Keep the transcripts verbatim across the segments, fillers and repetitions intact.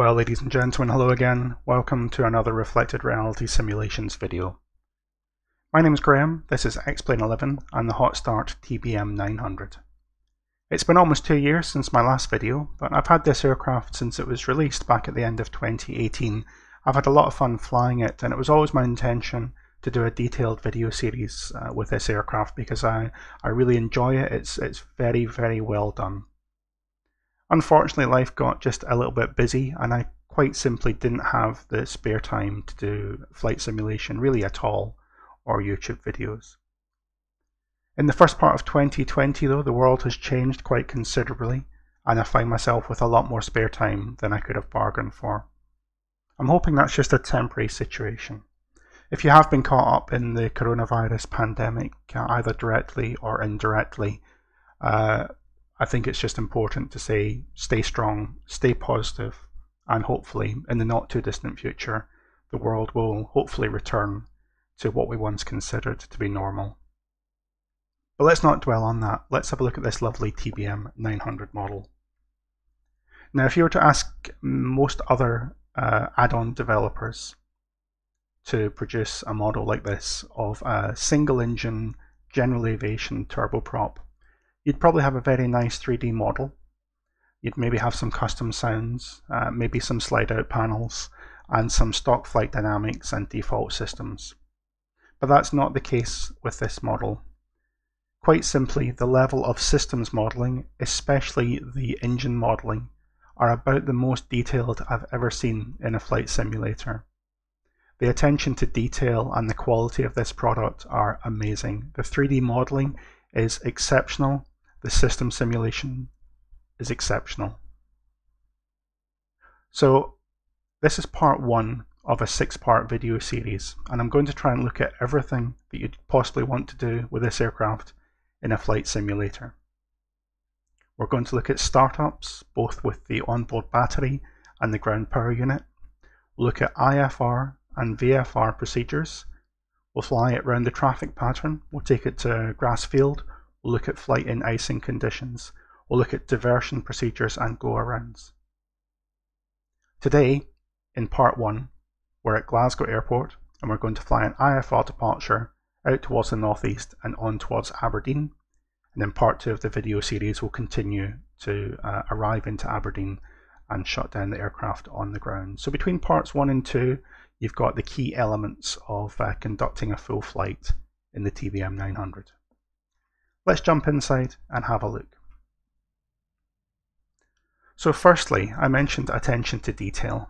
Well, ladies and gentlemen, hello again. Welcome to another Reflected Reality Simulations video. My name is Graham, this is X-Plane eleven and the Hot Start T B M nine hundred. It's been almost two years since my last video, but I've had this aircraft since it was released back at the end of twenty eighteen. I've had a lot of fun flying it, and it was always my intention to do a detailed video series uh, with this aircraft because I, I really enjoy it. It's, it's very, very well done. Unfortunately, life got just a little bit busy and I quite simply didn't have the spare time to do flight simulation really at all or YouTube videos. In the first part of twenty twenty though, the world has changed quite considerably and I find myself with a lot more spare time than I could have bargained for. I'm hoping that's just a temporary situation. If you have been caught up in the coronavirus pandemic, either directly or indirectly, uh, I think it's just important to say, stay strong, stay positive, and hopefully in the not too distant future, the world will hopefully return to what we once considered to be normal. But let's not dwell on that. Let's have a look at this lovely T B M nine hundred model. Now, if you were to ask most other uh, add-on developers to produce a model like this of a single engine general aviation turboprop, you'd probably have a very nice three D model. You'd maybe have some custom sounds, uh, maybe some slide out panels and some stock flight dynamics and default systems. But that's not the case with this model. Quite simply, the level of systems modelling, especially the engine modelling, are about the most detailed I've ever seen in a flight simulator. The attention to detail and the quality of this product are amazing. The three D modelling is exceptional. The system simulation is exceptional. So this is part one of a six-part video series, and I'm going to try and look at everything that you'd possibly want to do with this aircraft in a flight simulator. We're going to look at startups, both with the onboard battery and the ground power unit. We'll look at I F R and V F R procedures. We'll fly it round the traffic pattern. We'll take it to grass field. We'll look at flight in icing conditions. We'll look at diversion procedures and go-arounds. Today, in part one, we're at Glasgow Airport and we're going to fly an I F R departure out towards the northeast and on towards Aberdeen. And then part two of the video series will continue to uh, arrive into Aberdeen and shut down the aircraft on the ground. So between parts one and two, you've got the key elements of uh, conducting a full flight in the T B M nine hundred. Let's jump inside and have a look. So firstly, I mentioned attention to detail.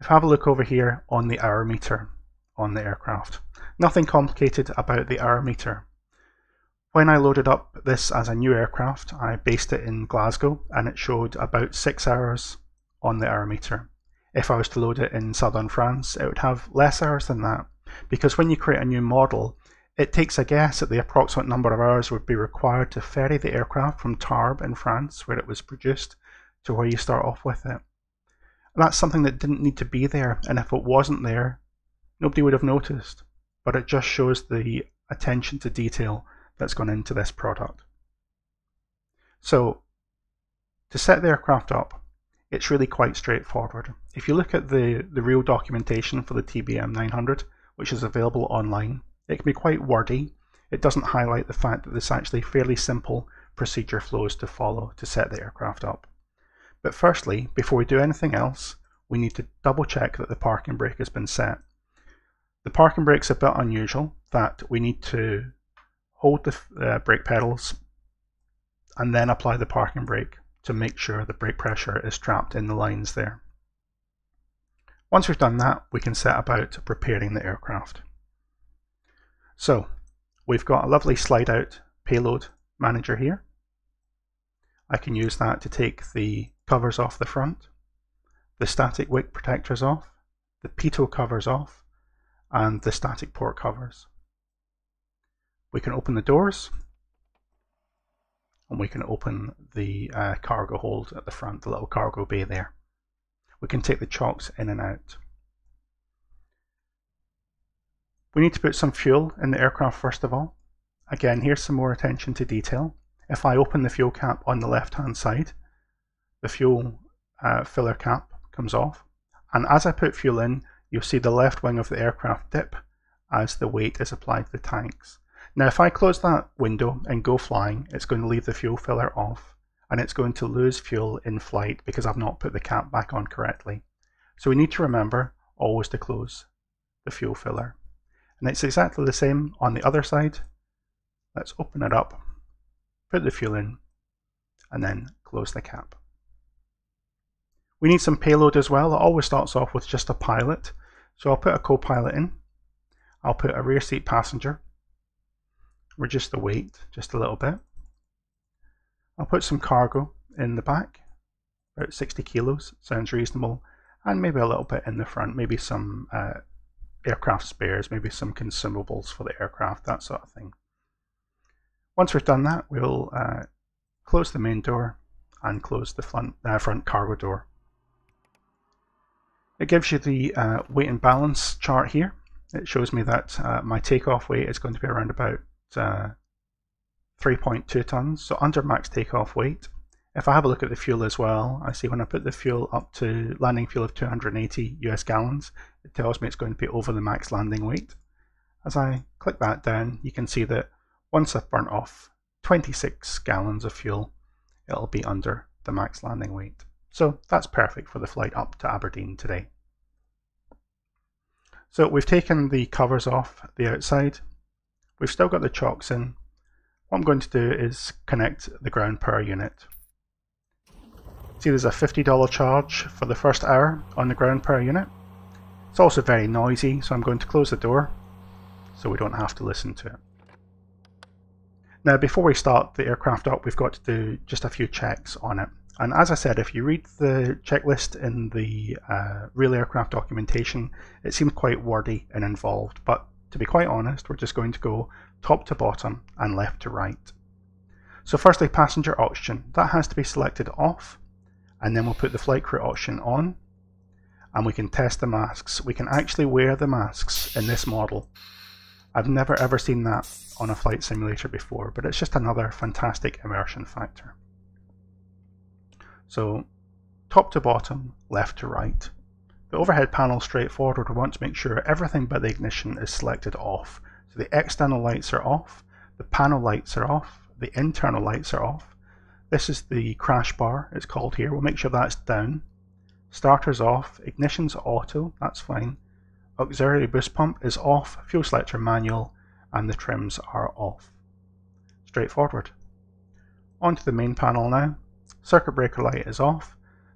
If I have a look over here on the hour meter on the aircraft, nothing complicated about the hour meter. When I loaded up this as a new aircraft, I based it in Glasgow and it showed about six hours on the hour meter. If I was to load it in southern France, it would have less hours than that, because when you create a new model, it takes a guess at the approximate number of hours would be required to ferry the aircraft from Tarbes in France, where it was produced, to where you start off with it. And that's something that didn't need to be there, and if it wasn't there, nobody would have noticed. But it just shows the attention to detail that's gone into this product. So, to set the aircraft up, it's really quite straightforward. If you look at the, the real documentation for the T B M nine hundred, which is available online, it can be quite wordy. It doesn't highlight the fact that there's actually fairly simple procedure flows to follow to set the aircraft up. But firstly, before we do anything else, we need to double check that the parking brake has been set. The parking brake's a bit unusual, that we need to hold the uh, brake pedals and then apply the parking brake to make sure the brake pressure is trapped in the lines there. Once we've done that, we can set about preparing the aircraft. So we've got a lovely slide out payload manager here. I can use that to take the covers off the front, the static wing protectors off, the pitot covers off, and the static port covers. We can open the doors, and we can open the uh, cargo hold at the front, the little cargo bay there. We can take the chocks in and out. We need to put some fuel in the aircraft first of all. Again, here's some more attention to detail. If I open the fuel cap on the left hand side, the fuel uh, filler cap comes off, and as I put fuel in, you'll see the left wing of the aircraft dip as the weight is applied to the tanks. Now if I close that window and go flying, it's going to leave the fuel filler off and it's going to lose fuel in flight because I've not put the cap back on correctly. So we need to remember always to close the fuel filler. And it's exactly the same on the other side. Let's open it up, put the fuel in, and then close the cap. We need some payload as well. It always starts off with just a pilot. So I'll put a co-pilot in. I'll put a rear seat passenger. Reduce the weight just a little bit. I'll put some cargo in the back, about sixty kilos, sounds reasonable, and maybe a little bit in the front, maybe some uh, aircraft spares, maybe some consumables for the aircraft, that sort of thing. Once we've done that, we'll uh, close the main door and close the front, uh, front cargo door. It gives you the uh, weight and balance chart here. It shows me that uh, my takeoff weight is going to be around about uh, three point two tons, so under max takeoff weight. If I have a look at the fuel as well, I see when I put the fuel up to landing fuel of two hundred eighty U S gallons, it tells me it's going to be over the max landing weight. As I click that down, you can see that once I've burnt off twenty-six gallons of fuel, it'll be under the max landing weight. So that's perfect for the flight up to Aberdeen today. So we've taken the covers off the outside. We've still got the chocks in. What I'm going to do is connect the ground power unit. See, there's a fifty dollar charge for the first hour on the ground power unit. It's also very noisy, so I'm going to close the door so we don't have to listen to it. Now, before we start the aircraft up, we've got to do just a few checks on it. And as I said, if you read the checklist in the uh, real aircraft documentation, it seemed quite wordy and involved, but to be quite honest, we're just going to go top to bottom and left to right. So firstly, passenger option. That has to be selected off, and then we'll put the flight crew option on, and we can test the masks. We can actually wear the masks in this model. I've never ever seen that on a flight simulator before, but it's just another fantastic immersion factor. So top to bottom, left to right. The overhead panel is straightforward. We want to make sure everything but the ignition is selected off. So the external lights are off, the panel lights are off, the internal lights are off. This is the crash bar, it's called here. We'll make sure that's down. Starter's off, ignition's auto, that's fine. Auxiliary boost pump is off, fuel selector manual, and the trims are off. Straightforward. Onto the main panel now. Circuit breaker light is off.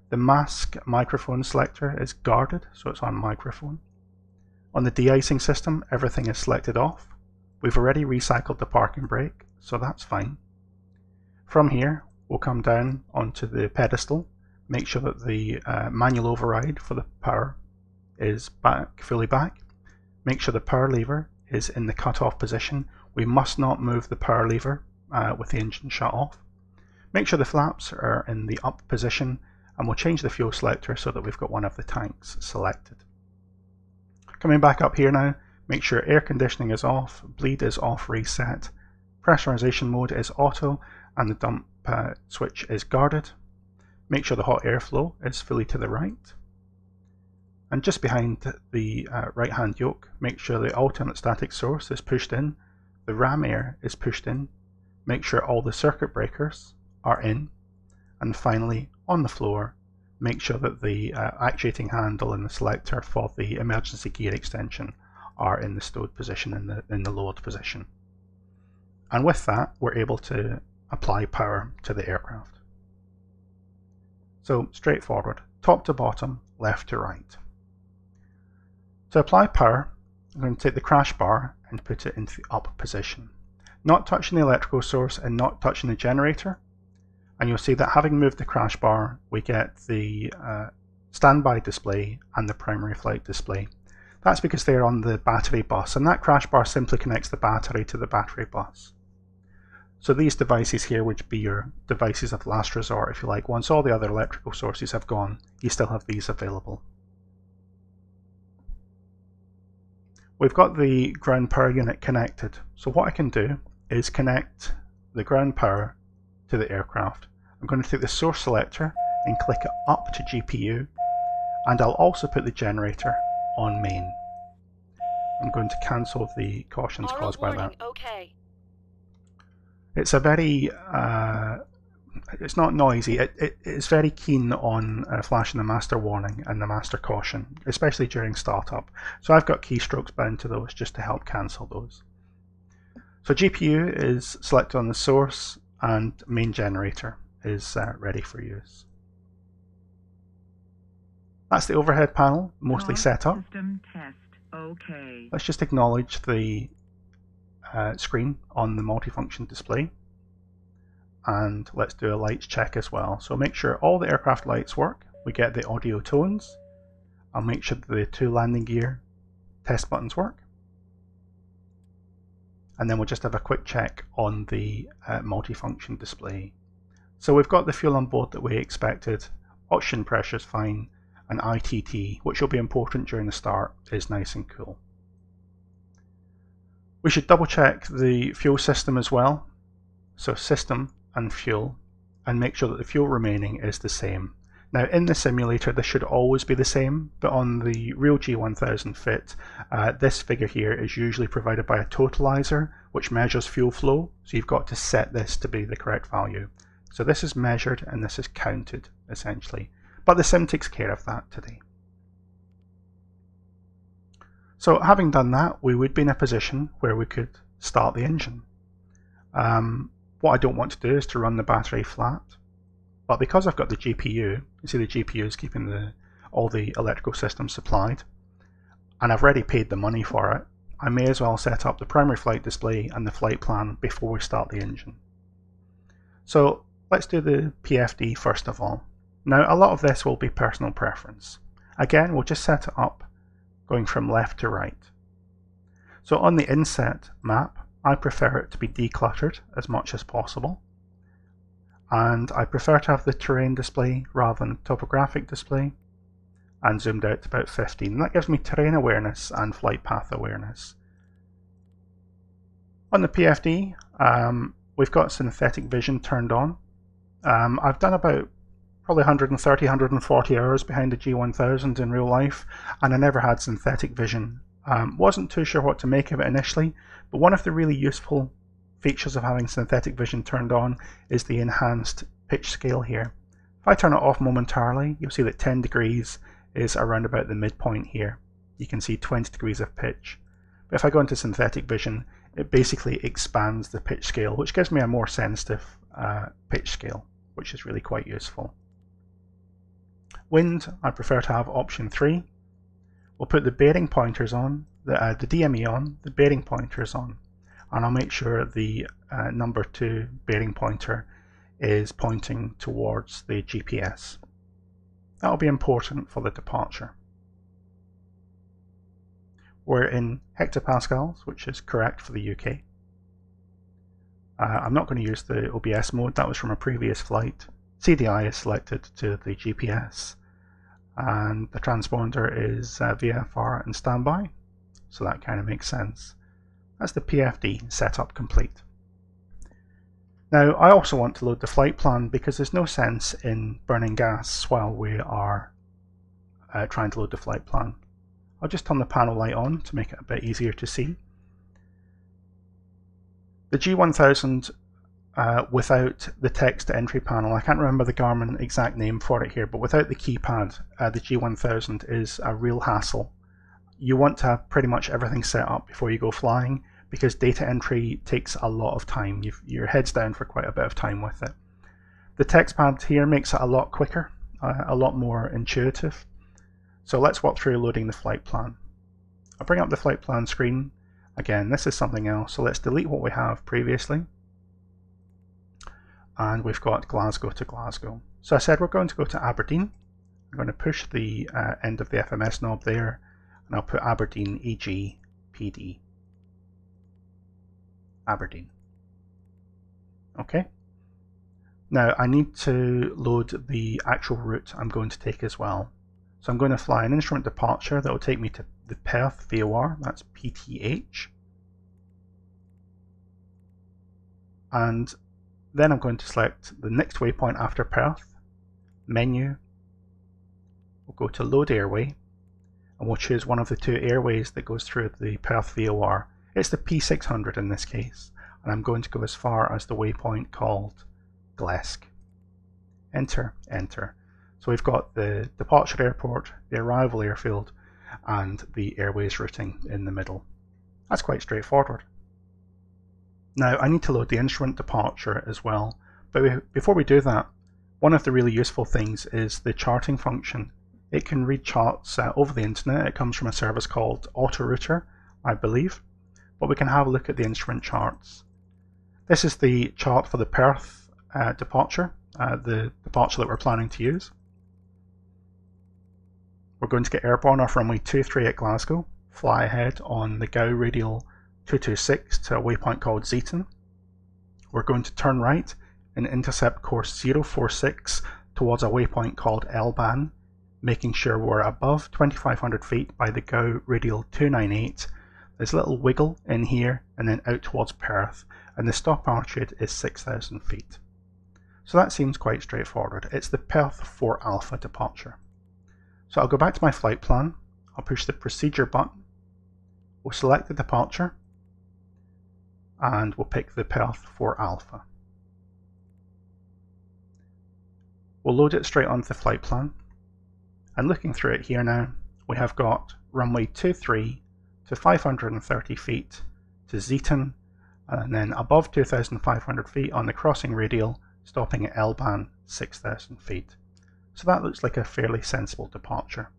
The mask microphone selector is guarded, so it's on microphone. On the de-icing system, everything is selected off. We've already recycled the parking brake, so that's fine. From here, we'll come down onto the pedestal, make sure that the uh, manual override for the power is back, fully back. Make sure the power lever is in the cutoff position. We must not move the power lever uh, with the engine shut off. Make sure the flaps are in the up position, and we'll change the fuel selector so that we've got one of the tanks selected. Coming back up here now, make sure air conditioning is off, bleed is off reset, pressurization mode is auto, and the dump uh, switch is guarded. Make sure the hot airflow is fully to the right. And just behind the uh, right hand yoke, make sure the alternate static source is pushed in, the ram air is pushed in, make sure all the circuit breakers are in, and finally on the floor, make sure that the uh, actuating handle and the selector for the emergency gear extension are in the stowed position and in the, in the lowered position. And with that, we're able to apply power to the aircraft. So straightforward, top to bottom, left to right. To apply power, I'm going to take the crash bar and put it into the up position, not touching the electrical source and not touching the generator. And you'll see that having moved the crash bar, we get the uh, standby display and the primary flight display. That's because they're on the battery bus, and that crash bar simply connects the battery to the battery bus. So these devices here would be your devices of last resort, if you like. Once all the other electrical sources have gone, you still have these available. We've got the ground power unit connected, so what I can do is connect the ground power to the aircraft. I'm going to take the source selector and click it up to G P U, and I'll also put the generator on main. I'm going to cancel the cautions caused by that. Okay. It's a very, uh, it's not noisy, it, it, it's very keen on uh, flashing the master warning and the master caution, especially during startup. So I've got keystrokes bound to those just to help cancel those. So G P U is selected on the source and main generator is uh, ready for use. That's the overhead panel, mostly set up. System test. Okay. Let's just acknowledge the uh, screen on the multifunction display, and let's do a lights check as well. So make sure all the aircraft lights work, we get the audio tones. I'll make sure that the two landing gear test buttons work, and then we'll just have a quick check on the uh, multifunction display. So we've got the fuel on board that we expected, oxygen pressure is fine, and I T T, which will be important during the start, is nice and cool. We should double check the fuel system as well, so system and fuel, and make sure that the fuel remaining is the same. Now in the simulator this should always be the same, but on the real G one thousand fit, uh, this figure here is usually provided by a totalizer which measures fuel flow, so you've got to set this to be the correct value. So this is measured and this is counted essentially. But the sim takes care of that today. So having done that, we would be in a position where we could start the engine. Um, what I don't want to do is to run the battery flat, but because I've got the G P U, you see the G P U is keeping the, all the electrical systems supplied, and I've already paid the money for it, I may as well set up the primary flight display and the flight plan before we start the engine. So let's do the P F D first of all. Now a lot of this will be personal preference. Again, we'll just set it up going from left to right. So on the inset map, I prefer it to be decluttered as much as possible. And I prefer to have the terrain display rather than topographic display, and zoomed out to about fifteen. And that gives me terrain awareness and flight path awareness. On the P F D, um, we've got synthetic vision turned on. Um, I've done about probably one hundred thirty, one hundred forty hours behind the G one thousand in real life, and I never had synthetic vision. Um, wasn't too sure what to make of it initially, but one of the really useful features of having synthetic vision turned on is the enhanced pitch scale here. If I turn it off momentarily, you'll see that ten degrees is around about the midpoint here. You can see twenty degrees of pitch. But if I go into synthetic vision, it basically expands the pitch scale, which gives me a more sensitive uh, pitch scale, which is really quite useful. Wind, I prefer to have option three. We'll put the bearing pointers on, the, uh, the D M E on, the bearing pointers on, and I'll make sure the uh, number two bearing pointer is pointing towards the G P S. That'll be important for the departure. We're in hectopascals, which is correct for the U K. Uh, I'm not going to use the O B S mode, that was from a previous flight. C D I is selected to the G P S, and the transponder is uh, V F R and standby, so that kind of makes sense. That's the P F D setup complete. Now I also want to load the flight plan because there's no sense in burning gas while we are uh, trying to load the flight plan. I'll just turn the panel light on to make it a bit easier to see. The G one thousand Uh, without the text entry panel. I can't remember the Garmin exact name for it here, but without the keypad, uh, the G one thousand is a real hassle. You want to have pretty much everything set up before you go flying because data entry takes a lot of time. You've, your head's down for quite a bit of time with it. The text pad here makes it a lot quicker, uh, a lot more intuitive. So let's walk through loading the flight plan. I'll bring up the flight plan screen. Again, this is something else, so let's delete what we have previously. And we've got Glasgow to Glasgow. So I said we're going to go to Aberdeen. I'm going to push the uh, end of the F M S knob there, and I'll put Aberdeen E G P D. Aberdeen. Okay. Now I need to load the actual route I'm going to take as well. So I'm going to fly an instrument departure that will take me to the Perth V O R, that's P T H. And then I'm going to select the next waypoint after Perth, menu, We'll go to load airway and we'll choose one of the two airways that goes through the Perth V O R. It's the P six hundred in this case, and I'm going to go as far as the waypoint called Gillespie. Enter, enter. So we've got the departure airport, the arrival airfield, and the airways routing in the middle. That's quite straightforward. Now I need to load the instrument departure as well, but we, before we do that, one of the really useful things is the charting function. It can read charts uh, over the internet. It comes from a service called Autorouter, I believe, but we can have a look at the instrument charts. This is the chart for the Perth uh, departure, uh, the departure that we're planning to use. We're going to get airborne off runway two three at Glasgow, fly ahead on the G A U radial two two six to a waypoint called Zeaton. We're going to turn right and intercept course zero four six towards a waypoint called Elban, making sure we're above twenty-five hundred feet by the G A U radial two nine eight. There's a little wiggle in here and then out towards Perth, and the stop altitude is six thousand feet. So that seems quite straightforward. It's the Perth four Alpha departure. So I'll go back to my flight plan, I'll push the procedure button, we'll select the departure, and we'll pick the Perth four Alpha. We'll load it straight onto the flight plan, and looking through it here now, we have got runway two three to five hundred thirty feet to Zeaton, and then above two thousand five hundred feet on the crossing radial, stopping at Elban six thousand feet. So that looks like a fairly sensible departure.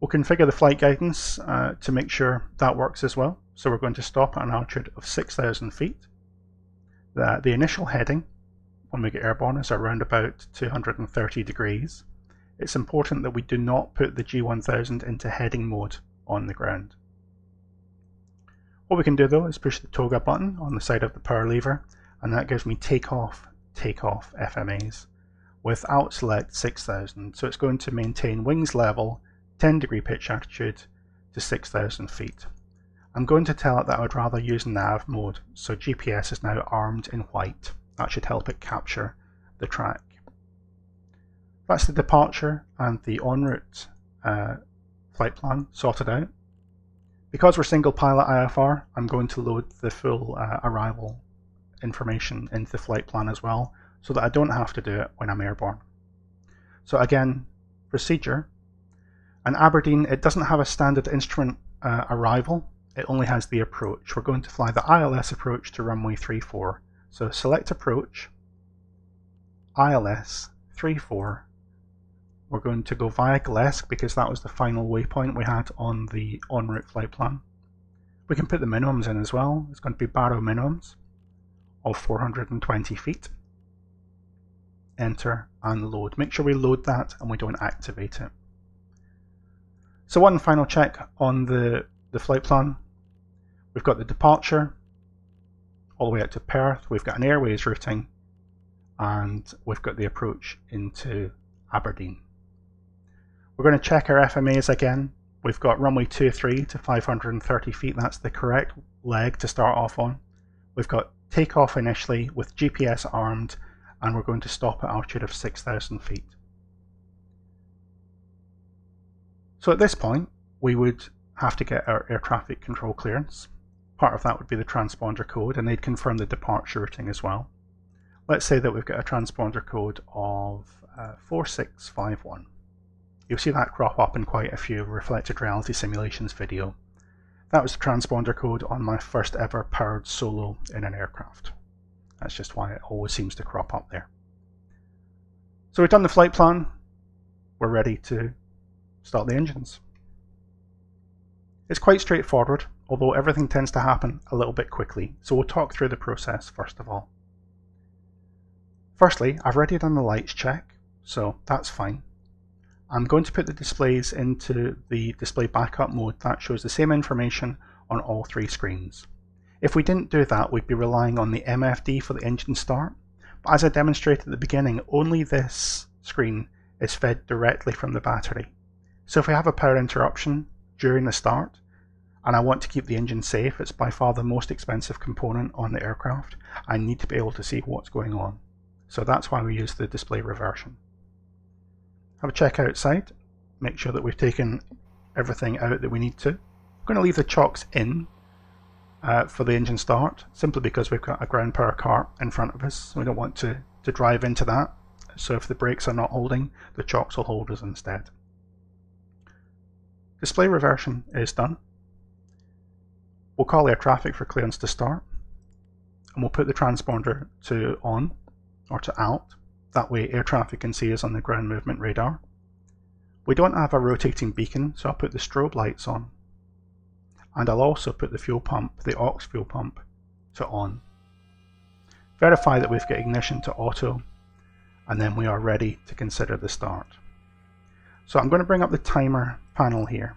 We'll configure the flight guidance uh, to make sure that works as well. So we're going to stop at an altitude of six thousand feet. The, the initial heading when we get airborne is around about two hundred thirty degrees. It's important that we do not put the G one thousand into heading mode on the ground. What we can do though is push the toga button on the side of the power lever, and that gives me takeoff, takeoff F M As. Without select six thousand, so it's going to maintain wings level, ten degree pitch attitude to six thousand feet. I'm going to tell it that I would rather use nav mode, so G P S is now armed in white. That should help it capture the track. That's the departure and the en route uh, flight plan sorted out. Because we're single pilot I F R, I'm going to load the full uh, arrival information into the flight plan as well, so that I don't have to do it when I'm airborne. So again, procedure. And Aberdeen, it doesn't have a standard instrument uh, arrival, it only has the approach. We're going to fly the I L S approach to runway three four. So select approach, I L S three four. We're going to go via Gillespie because that was the final waypoint we had on the en route flight plan. We can put the minimums in as well. It's going to be Barrow minimums of four hundred twenty feet. Enter and load. Make sure we load that and we don't activate it. So one final check on the, the flight plan. We've got the departure all the way out to Perth, we've got an airways routing, and we've got the approach into Aberdeen. We're going to check our F M As again. We've got runway two three to five hundred thirty feet, that's the correct leg to start off on. We've got takeoff initially with G P S armed, and we're going to stop at altitude of six thousand feet. So at this point we would have to get our air traffic control clearance. Part of that would be the transponder code, and they'd confirm the departure routing as well. Let's say that we've got a transponder code of uh, four six five one. You'll see that crop up in quite a few Reflected Reality Simulations video. That was the transponder code on my first ever powered solo in an aircraft. That's just why it always seems to crop up there. So we've done the flight plan. We're ready to start the engines. It's quite straightforward, although everything tends to happen a little bit quickly. So we'll talk through the process first of all. Firstly, I've already done the lights check, so that's fine. I'm going to put the displays into the display backup mode. That shows the same information on all three screens. If we didn't do that, we'd be relying on the M F D for the engine start, but as I demonstrated at the beginning, only this screen is fed directly from the battery. So if we have a power interruption during the start, and I want to keep the engine safe, it's by far the most expensive component on the aircraft, I need to be able to see what's going on. So that's why we use the display reversion. have a check outside, make sure that we've taken everything out that we need to. I'm going to leave the chocks in uh, for the engine start, simply because we've got a ground power car in front of us. We don't want to, to drive into that, so if the brakes are not holding, the chocks will hold us instead. Display reversion is done. We'll call air traffic for clearance to start, and we'll put the transponder to on or to out. That way air traffic can see us on the ground movement radar. We don't have a rotating beacon, so I'll put the strobe lights on, and I'll also put the fuel pump, the aux fuel pump, to on. Verify that we've got ignition to auto, and then we are ready to consider the start. So I'm going to bring up the timer panel here.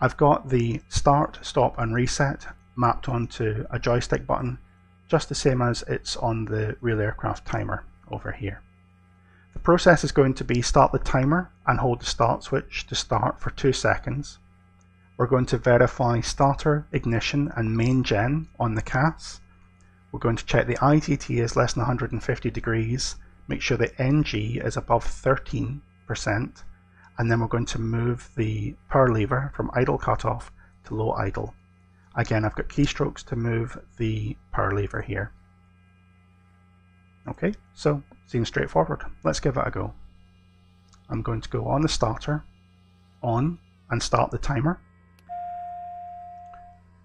I've got the start, stop and reset mapped onto a joystick button, just the same as it's on the real aircraft timer over here. The process is going to be start the timer and hold the start switch to start for two seconds. We're going to verify starter, ignition and main gen on the C A S. We're going to check the I T T is less than one hundred fifty degrees, make sure the N G is above thirteen percent, and then we're going to move the power lever from idle cutoff to low idle. Again, I've got keystrokes to move the power lever here. Okay, so seems straightforward. Let's give it a go. I'm going to go on the starter, on, and start the timer.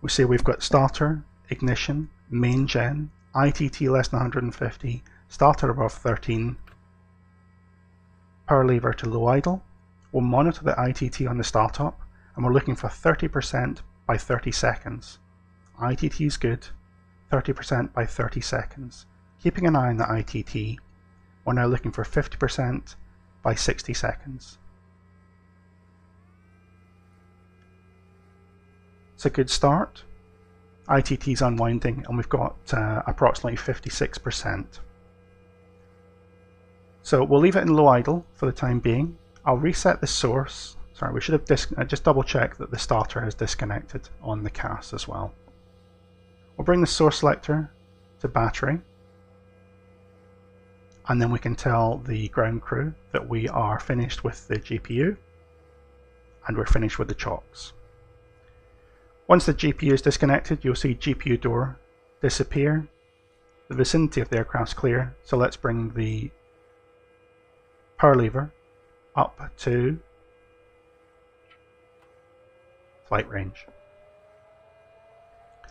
We see we've got starter, ignition, main gen, I T T less than one hundred fifty, starter above thirteen, power lever to low idle. We'll monitor the I T T on the startup, and we're looking for thirty percent by thirty seconds. I T T is good, thirty percent by thirty seconds. Keeping an eye on the I T T, we're now looking for fifty percent by sixty seconds. It's a good start. I T T is unwinding and we've got uh, approximately fifty-six percent. So we'll leave it in low idle for the time being. I'll reset the source. Sorry, we should have dis uh, just double checked that the starter is disconnected on the C A S as well. We'll bring the source selector to battery, and then we can tell the ground crew that we are finished with the G P U and we're finished with the chocks. Once the G P U is disconnected, you'll see G P U door disappear. The vicinity of the aircraft's clear, so let's bring the power lever up to flight range.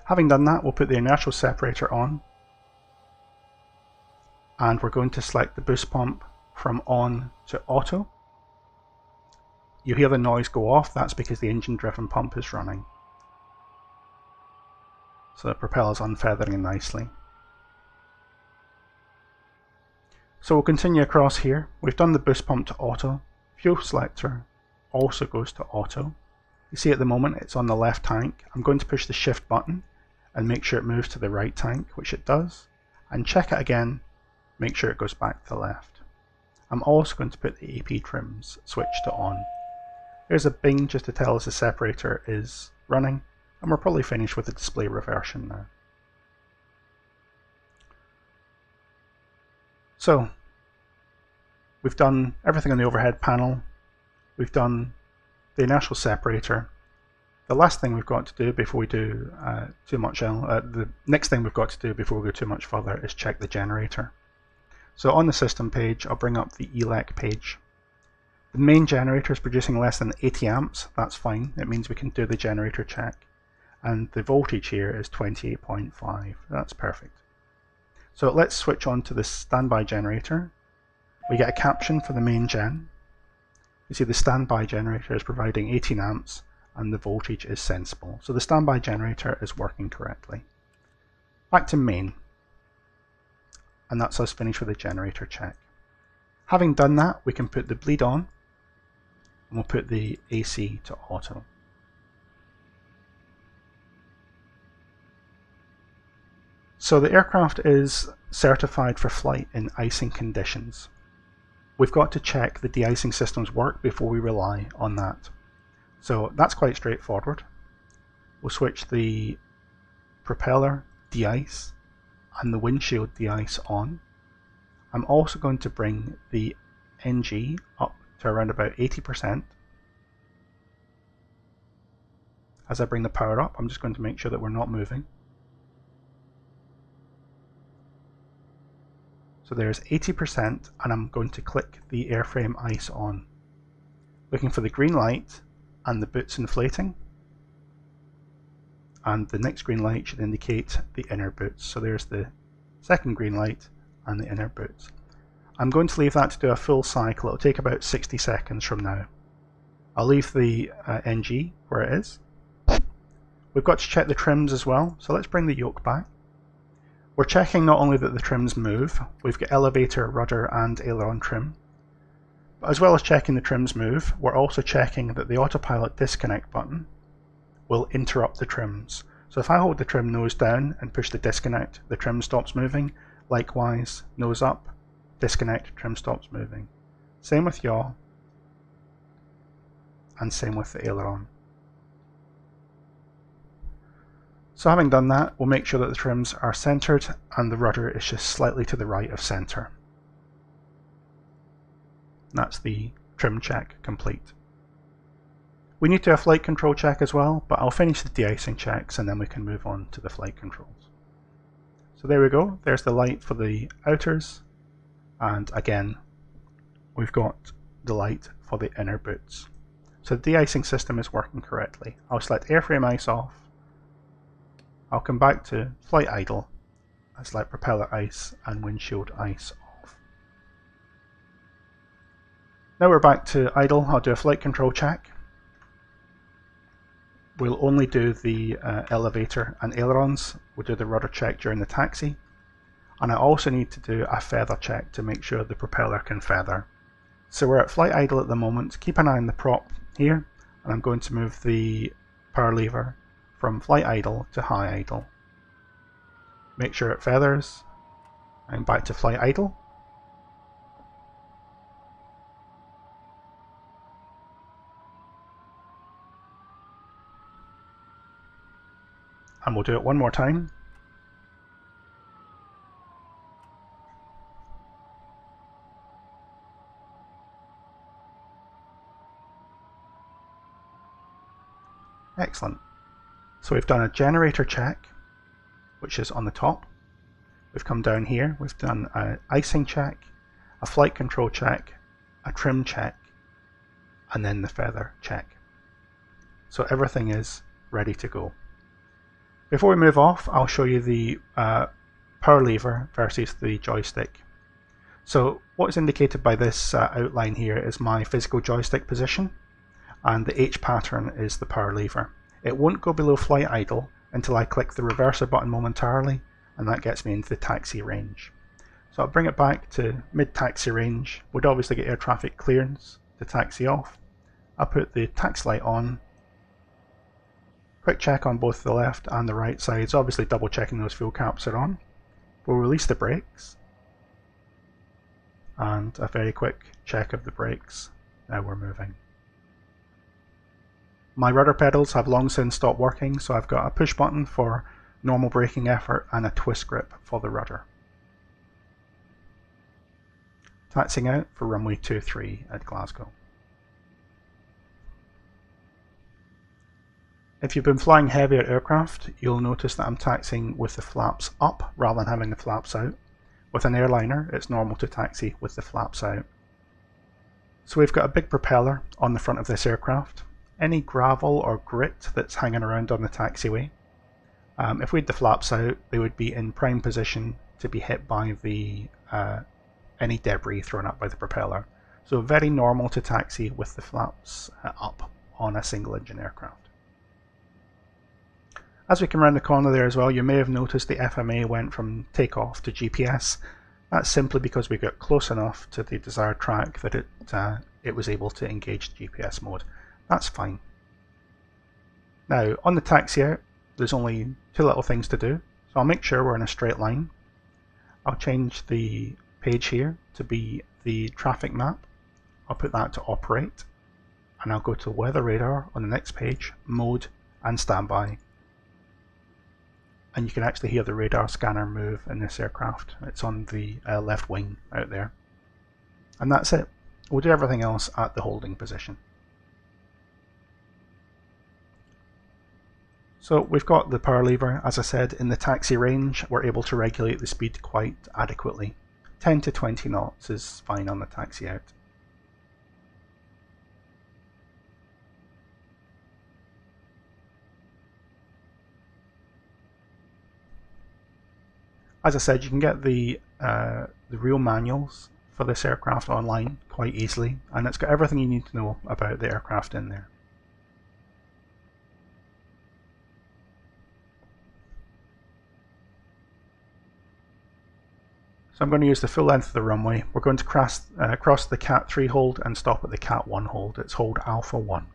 Having done that, we'll put the inertial separator on, and we're going to select the boost pump from on to auto. You hear the noise go off, that's because the engine driven pump is running. So the propeller is unfeathering nicely. So we'll continue across here. We've done the boost pump to auto. Fuel selector also goes to auto. You see at the moment it's on the left tank. I'm going to push the shift button and make sure it moves to the right tank, which it does, and check it again. Make sure it goes back to the left. I'm also going to put the A P trims switch to on. There's a bing just to tell us the separator is running, and we're probably finished with the display reversion now. So we've done everything on the overhead panel, we've done the inertial separator. The last thing we've got to do before we do uh, too much, uh, the next thing we've got to do before we go too much further is check the generator. So on the system page, I'll bring up the E L E C page. The main generator is producing less than eighty amps. That's fine. It means we can do the generator check. And the voltage here is twenty-eight point five. That's perfect. So let's switch on to the standby generator. We get a caption for the main gen. You see the standby generator is providing eighteen amps and the voltage is sensible. So the standby generator is working correctly. Back to main. And that's us finished with the generator check. Having done that, we can put the bleed on, and we'll put the A C to auto. So the aircraft is certified for flight in icing conditions. We've got to check the de-icing system's work before we rely on that. So that's quite straightforward. We'll switch the propeller de-ice and the windshield de-ice on. I'm also going to bring the N G up to around about eighty percent. As I bring the power up, I'm just going to make sure that we're not moving. So there's eighty percent, and I'm going to click the airframe ice on. Looking for the green light and the boot's inflating. And the next green light should indicate the inner boots. So there's the second green light and the inner boots. I'm going to leave that to do a full cycle. It'll take about sixty seconds from now. I'll leave the uh, N G where it is. We've got to check the trims as well, so let's bring the yoke back. We're checking not only that the trims move, we've got elevator, rudder and aileron trim, but as well as checking the trims move, we're also checking that the autopilot disconnect button will interrupt the trims. So if I hold the trim nose down and push the disconnect, the trim stops moving. Likewise, nose up, disconnect, trim stops moving. Same with yaw, and same with the aileron. So having done that, we'll make sure that the trims are centered and the rudder is just slightly to the right of center. That's the trim check complete. We need to do a flight control check as well, but I'll finish the de-icing checks and then we can move on to the flight controls. So there we go, there's the light for the outers, and again we've got the light for the inner boots. So the de-icing system is working correctly. I'll select airframe ice off, I'll come back to flight idle, I select propeller ice and windshield ice off. Now we're back to idle, I'll do a flight control check. We'll only do the uh, elevator and ailerons, we'll do the rudder check during the taxi, and I also need to do a feather check to make sure the propeller can feather. So we're at flight idle at the moment, keep an eye on the prop here, and I'm going to move the power lever from flight idle to high idle. Make sure it feathers, and back to flight idle. And we'll do it one more time. Excellent. So we've done a generator check, which is on the top. We've come down here, we've done an icing check, a flight control check, a trim check, and then the feather check. So everything is ready to go. Before we move off, I'll show you the uh, power lever versus the joystick. So what's indicated by this uh, outline here is my physical joystick position, and the H pattern is the power lever. It won't go below flight idle until I click the reverser button momentarily, and that gets me into the taxi range. So I'll bring it back to mid-taxi range. We'd obviously get air traffic clearance to taxi off. I'll put the tax light on. Quick check on both the left and the right sides, obviously double checking those fuel caps are on. We'll release the brakes. And a very quick check of the brakes. Now we're moving. My rudder pedals have long since stopped working, so I've got a push button for normal braking effort and a twist grip for the rudder. Taxiing out for runway two three at Glasgow. If you've been flying heavier aircraft, you'll notice that I'm taxiing with the flaps up rather than having the flaps out. With an airliner, it's normal to taxi with the flaps out. So we've got a big propeller on the front of this aircraft. Any gravel or grit that's hanging around on the taxiway, um, if we had the flaps out, they would be in prime position to be hit by the uh, any debris thrown up by the propeller. So very normal to taxi with the flaps up on a single engine aircraft. As we come around the corner there as well, you may have noticed the F M A went from takeoff to G P S. That's simply because we got close enough to the desired track that it, uh, it was able to engage the G P S mode. That's fine. Now on the taxi out, there's only two little things to do. So I'll make sure we're in a straight line. I'll change the page here to be the traffic map. I'll put that to operate. And I'll go to weather radar on the next page, mode and standby. And you can actually hear the radar scanner move in this aircraft. It's on the uh, left wing out there. And that's it. We'll do everything else at the holding position. So we've got the power lever. As I said, in the taxi range, we're able to regulate the speed quite adequately. ten to twenty knots is fine on the taxi out. As I said, you can get the, uh, the real manuals for this aircraft online quite easily, and it's got everything you need to know about the aircraft in there. So I'm going to use the full length of the runway. We're going to cross, uh, cross the Cat three hold and stop at the Cat one hold. It's hold Alpha one.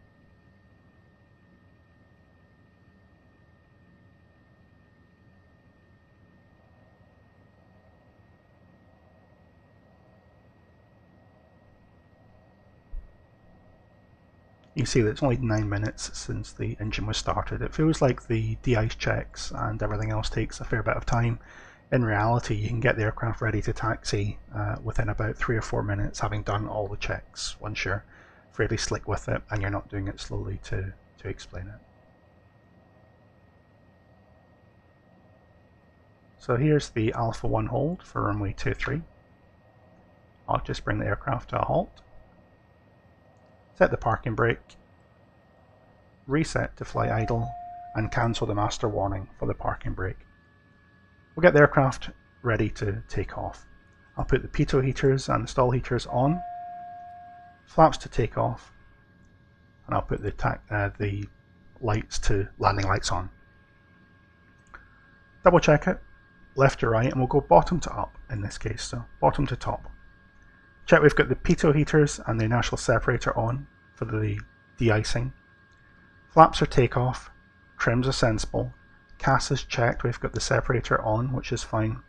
You can see that it's only nine minutes since the engine was started. It feels like the de-ice checks and everything else takes a fair bit of time. In reality, you can get the aircraft ready to taxi uh, within about three or four minutes, having done all the checks, once you're fairly slick with it and you're not doing it slowly to, to explain it. So here's the Alpha one hold for runway two three. I'll just bring the aircraft to a halt. Set the parking brake, reset to fly idle, and cancel the master warning for the parking brake. We'll get the aircraft ready to take off. I'll put the pitot heaters and the stall heaters on, flaps to take off, and I'll put the, tac uh, the lights to landing lights on. Double check it, left to right, and we'll go bottom to up in this case, so bottom to top. Check we've got the pitot heaters and the inertial separator on for the de-icing. Flaps are takeoff, trims are sensible, C A S is checked, we've got the separator on, which is fine.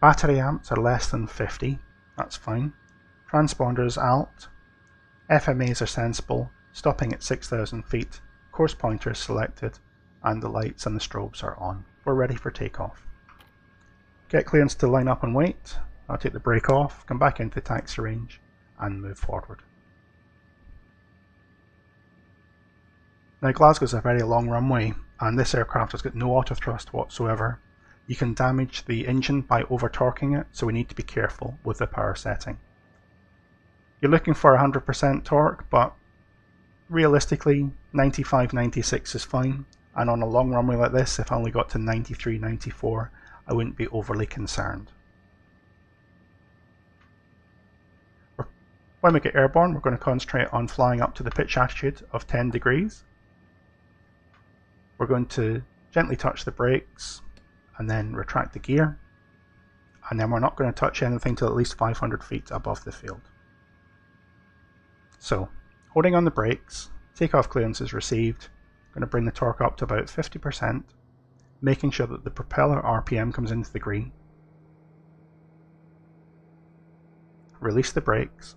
Battery amps are less than fifty, that's fine. Transponders alt, F M As are sensible, stopping at six thousand feet, course pointer is selected, and the lights and the strobes are on. We're ready for takeoff. Get clearance to line up and wait. I'll take the brake off, come back into the taxi range and move forward. Now Glasgow's a very long runway and this aircraft has got no auto thrust whatsoever. You can damage the engine by over torquing it, so we need to be careful with the power setting. You're looking for one hundred percent torque, but realistically ninety-five ninety-six is fine, and on a long runway like this, if I only got to ninety-three ninety-four, I wouldn't be overly concerned. When we get airborne, we're going to concentrate on flying up to the pitch attitude of ten degrees. We're going to gently touch the brakes and then retract the gear. And then we're not going to touch anything till at least five hundred feet above the field. So, holding on the brakes, takeoff clearance is received. I'm going to bring the torque up to about fifty percent, making sure that the propeller R P M comes into the green. Release the brakes,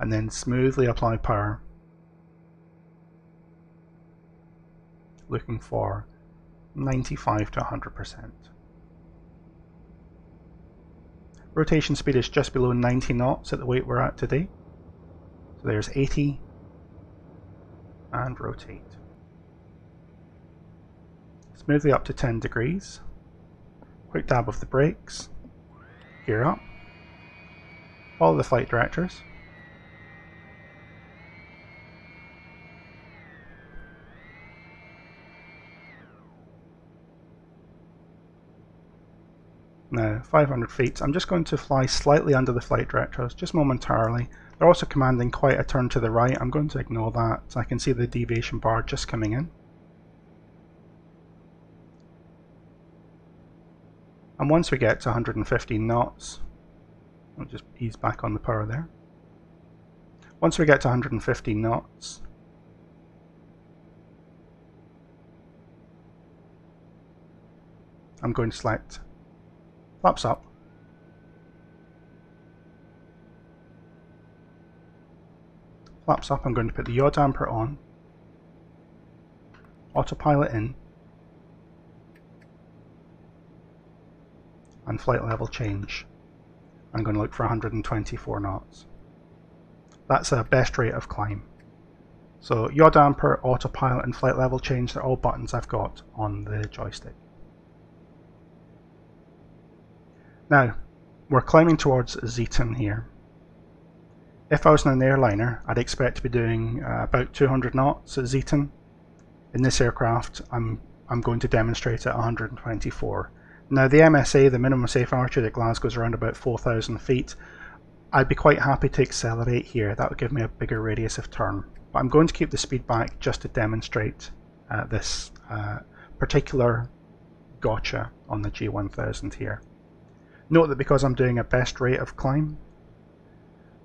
and then smoothly apply power, looking for ninety-five to one hundred percent. Rotation speed is just below ninety knots at the weight we're at today. So there's eighty, and rotate. Smoothly up to ten degrees. Quick dab of the brakes, gear up, follow the flight directors. Now five hundred feet, I'm just going to fly slightly under the flight directors, just momentarily. They're also commanding quite a turn to the right. I'm going to ignore that. I can see the deviation bar just coming in. And once we get to one hundred fifteen knots, I'll just ease back on the power there. Once we get to one hundred fifteen knots, I'm going to select flaps up, flaps up, I'm going to put the yaw damper on, autopilot in, and flight level change. I'm going to look for one hundred twenty-four knots. That's our best rate of climb. So yaw damper, autopilot and flight level change, they're all buttons I've got on the joystick. Now, we're climbing towards Zeaton here. If I was in an airliner, I'd expect to be doing uh, about two hundred knots at Zeaton. In this aircraft, I'm, I'm going to demonstrate at one hundred twenty-four. Now the M S A, the minimum safe altitude at Glasgow, is around about four thousand feet. I'd be quite happy to accelerate here. That would give me a bigger radius of turn. But I'm going to keep the speed back just to demonstrate uh, this uh, particular gotcha on the G one thousand here. Note that because I'm doing a best rate of climb,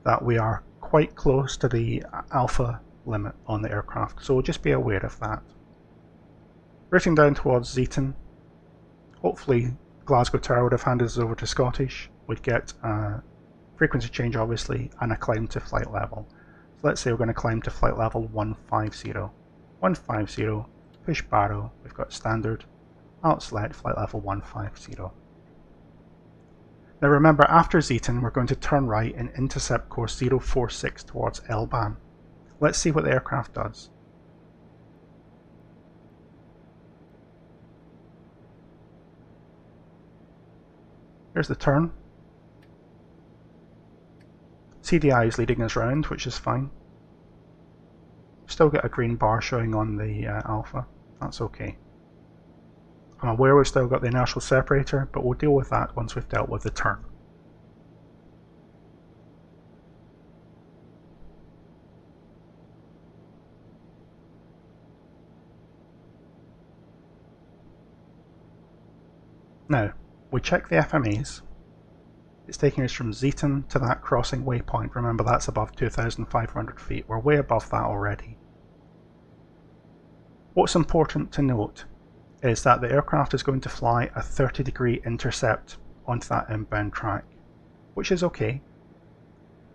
that we are quite close to the alpha limit on the aircraft, so just be aware of that. Racing down towards Zeaton, hopefully Glasgow Tower would have handed us over to Scottish, we'd get a frequency change obviously and a climb to flight level. So let's say we're going to climb to flight level one fifty, one fifty, push barrow, we've got standard, alt select flight level one fifty. Now remember, after Zeaton we're going to turn right and intercept course zero four six towards Elban. Let's see what the aircraft does. Here's the turn. C D I is leading us round, which is fine. Still got a green bar showing on the uh, alpha, that's okay. I'm aware we've still got the inertial separator, but we'll deal with that once we've dealt with the turn. Now, we check the F M As. It's taking us from Zeaton to that crossing waypoint. Remember, that's above two thousand five hundred feet. We're way above that already. What's important to note is that the aircraft is going to fly a thirty degree intercept onto that inbound track, which is okay,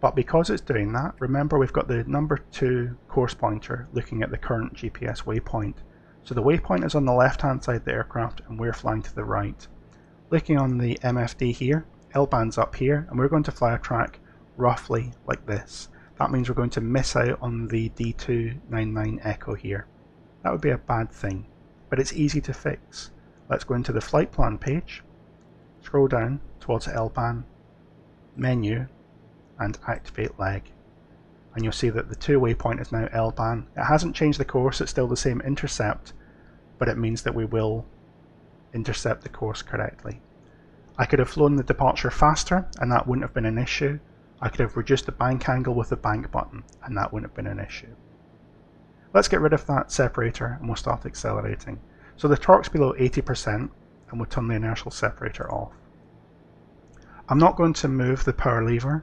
but because it's doing that, remember we've got the number two course pointer looking at the current G P S waypoint. So the waypoint is on the left hand side of the aircraft and we're flying to the right. Looking on the M F D here, L-band's up here and we're going to fly a track roughly like this. That means we're going to miss out on the D two ninety-nine Echo here. That would be a bad thing, but it's easy to fix. Let's go into the flight plan page, scroll down towards Elban, menu and activate leg, and you'll see that the two waypoint is now Elban. It hasn't changed the course, it's still the same intercept, but it means that we will intercept the course correctly. I could have flown the departure faster and that wouldn't have been an issue. I could have reduced the bank angle with the bank button and that wouldn't have been an issue. Let's get rid of that separator and we'll start accelerating. So the torque's below eighty percent and we'll turn the inertial separator off. I'm not going to move the power lever,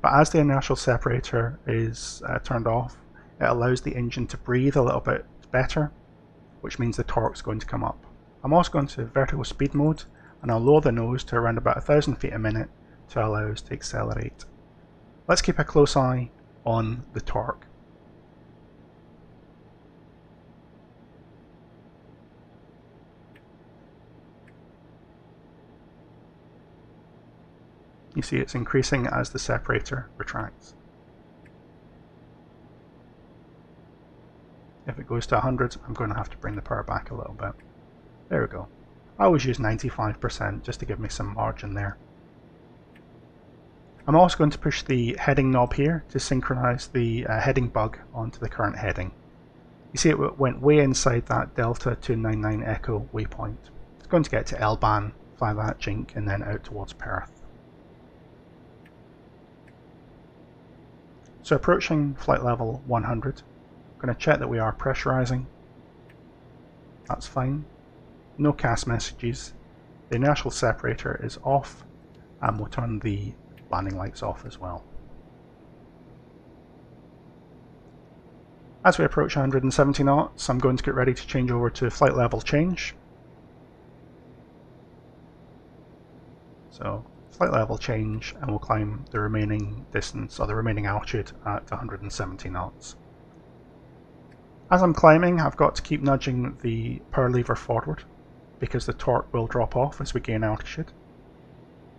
but as the inertial separator is uh, turned off, it allows the engine to breathe a little bit better, which means the torque's going to come up. I'm also going to vertical speed mode and I'll lower the nose to around about one thousand feet a minute to allow us to accelerate. Let's keep a close eye on the torque. You see it's increasing as the separator retracts. If it goes to one hundred, I'm going to have to bring the power back a little bit. There we go. I always use ninety-five percent just to give me some margin there. I'm also going to push the heading knob here to synchronize the uh, heading bug onto the current heading. You see it went way inside that Delta two ninety-nine Echo waypoint. It's going to get to Elban, fly that jink and then out towards Perth. So approaching flight level one hundred, I'm going to check that we are pressurizing. That's fine. No cast messages. The inertial separator is off and we'll turn the landing lights off as well. As we approach one hundred seventy knots, I'm going to get ready to change over to flight level change. So flight level change and we'll climb the remaining distance, or the remaining altitude, at one hundred seventy knots. As I'm climbing, I've got to keep nudging the power lever forward because the torque will drop off as we gain altitude.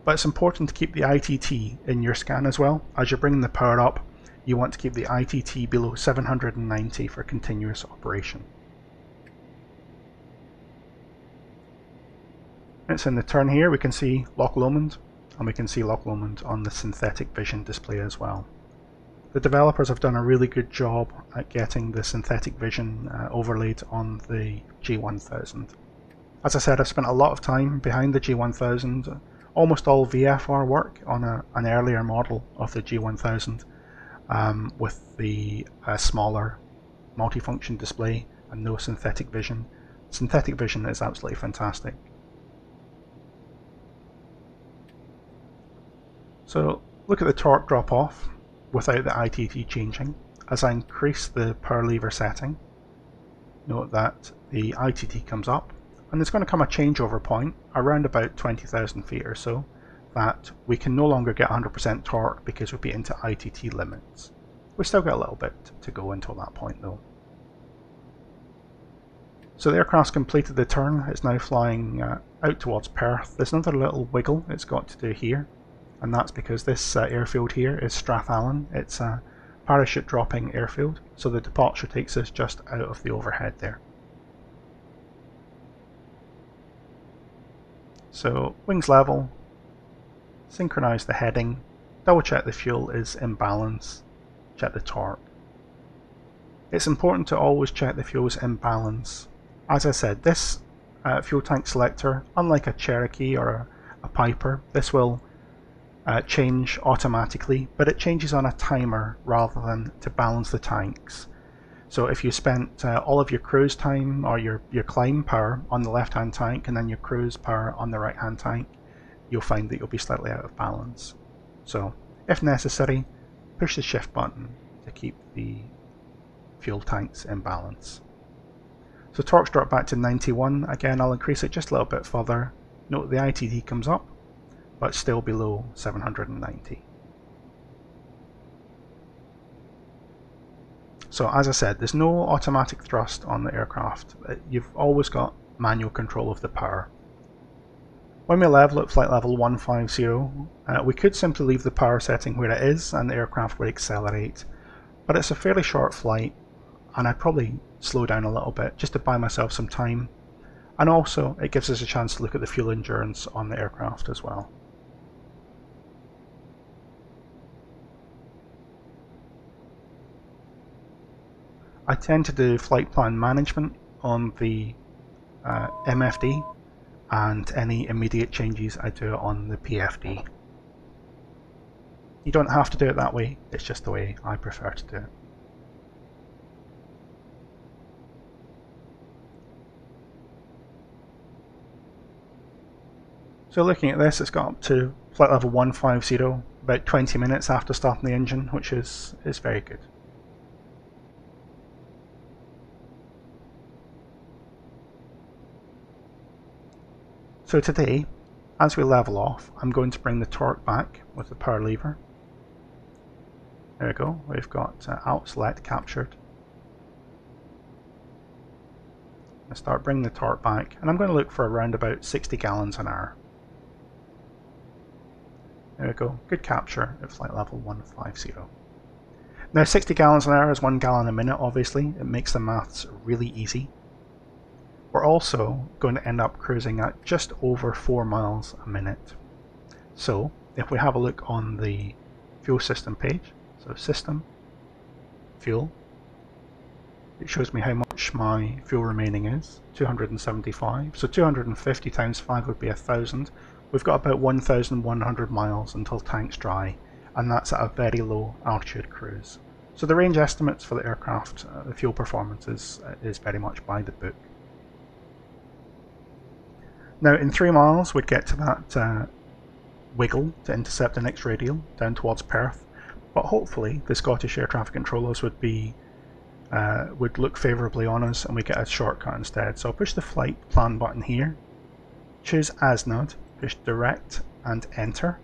But it's important to keep the I T T in your scan as well. As you're bringing the power up, you want to keep the I T T below seven hundred ninety for continuous operation. It's in the turn here, we can see Loch Lomond, and we can see Loch Lomond on the synthetic vision display as well. The developers have done a really good job at getting the synthetic vision uh, overlaid on the G one thousand. As I said, I've spent a lot of time behind the G one thousand, almost all V F R work on a, an earlier model of the G one thousand um, with the uh, smaller multifunction display and no synthetic vision. Synthetic vision is absolutely fantastic. So look at the torque drop off without the I T T changing. As I increase the power lever setting, note that the I T T comes up, and there's going to come a changeover point around about twenty thousand feet or so that we can no longer get one hundred percent torque because we'll be into I T T limits. We've still got a little bit to go until that point though. So the aircraft's completed the turn. It's now flying uh, out towards Perth. There's another little wiggle it's got to do here, and that's because this uh, airfield here is Strathallan. It's a parachute dropping airfield, so the departure takes us just out of the overhead there. So wings level, synchronize the heading, double check the fuel is in balance, check the torque. It's important to always check the fuel's in balance. As I said, this uh, fuel tank selector, unlike a Cherokee or a, a Piper, this will Uh, change automatically, but it changes on a timer rather than to balance the tanks. So if you spent uh, all of your cruise time or your, your climb power on the left hand tank and then your cruise power on the right hand tank, you'll find that you'll be slightly out of balance. So if necessary, push the shift button to keep the fuel tanks in balance. So torque's dropped back to ninety-one. Again, I'll increase it just a little bit further. Note the I T T comes up, but still below seven hundred ninety. So as I said, there's no automatic thrust on the aircraft. You've always got manual control of the power. When we level at flight level one fifty, uh, we could simply leave the power setting where it is and the aircraft would accelerate, but it's a fairly short flight and I'd probably slow down a little bit just to buy myself some time, and also it gives us a chance to look at the fuel endurance on the aircraft as well. I tend to do flight plan management on the uh, M F D, and any immediate changes I do on the P F D. You don't have to do it that way, it's just the way I prefer to do it. So looking at this, it's got up to flight level one fifty, about twenty minutes after starting the engine, which is, is very good. So today, as we level off, I'm going to bring the torque back with the power lever. There we go, we've got uh, Alt Select captured. I start bringing the torque back, and I'm going to look for around about sixty gallons an hour. There we go, good capture at flight level one fifty. Now sixty gallons an hour is one gallon a minute, obviously. It makes the maths really easy. We're also going to end up cruising at just over four miles a minute. So if we have a look on the fuel system page, so system, fuel, it shows me how much my fuel remaining is, two hundred seventy-five. So two hundred fifty times five would be one thousand. We've got about one thousand one hundred miles until tanks dry, and that's at a very low altitude cruise. So the range estimates for the aircraft, uh, the fuel performance is, uh, is very much by the book. Now in three miles we'd get to that uh, wiggle to intercept the next radial down towards Perth, but hopefully the Scottish air traffic controllers would be uh, would look favourably on us and we get a shortcut instead. So I'll push the flight plan button here, choose A S N O D, push direct and enter,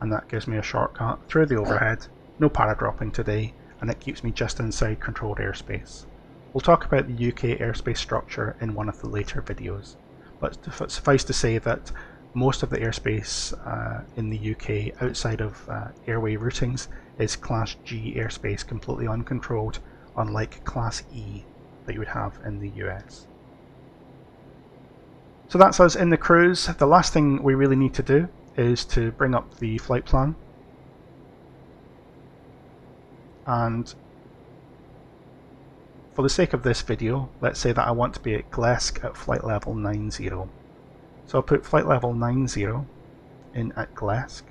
and that gives me a shortcut through the overhead. No paradropping today, and it keeps me just inside controlled airspace. We'll talk about the U K airspace structure in one of the later videos, but suffice to say that most of the airspace uh, in the U K outside of uh, airway routings is Class G airspace, completely uncontrolled, unlike Class E that you would have in the U S. So that's us in the cruise. The last thing we really need to do is to bring up the flight plan. And for the sake of this video, let's say that I want to be at Glesk at flight level ninety. So I'll put flight level ninety in at Glesk.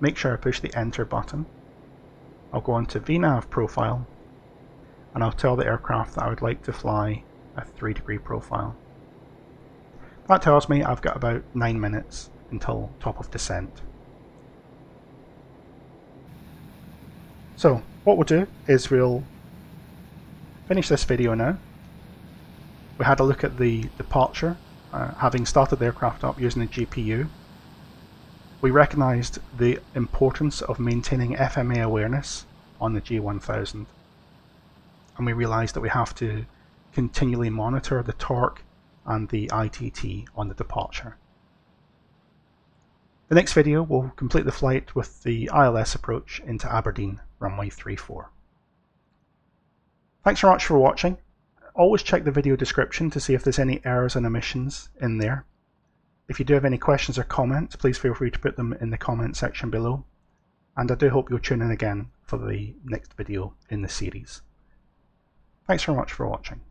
Make sure I push the enter button. I'll go on to V NAV profile and I'll tell the aircraft that I would like to fly a three degree profile. That tells me I've got about nine minutes until top of descent. So what we'll do is we'll finish this video now. We had a look at the departure, uh, having started the aircraft up using the G P U. We recognised the importance of maintaining F M A awareness on the G one thousand, and we realised that we have to continually monitor the torque and the I T T on the departure. The next video will complete the flight with the I L S approach into Aberdeen, runway three four. Thanks very much for watching. Always check the video description to see if there's any errors and omissions in there. If you do have any questions or comments, please feel free to put them in the comment section below. And I do hope you'll tune in again for the next video in the series. Thanks very much for watching.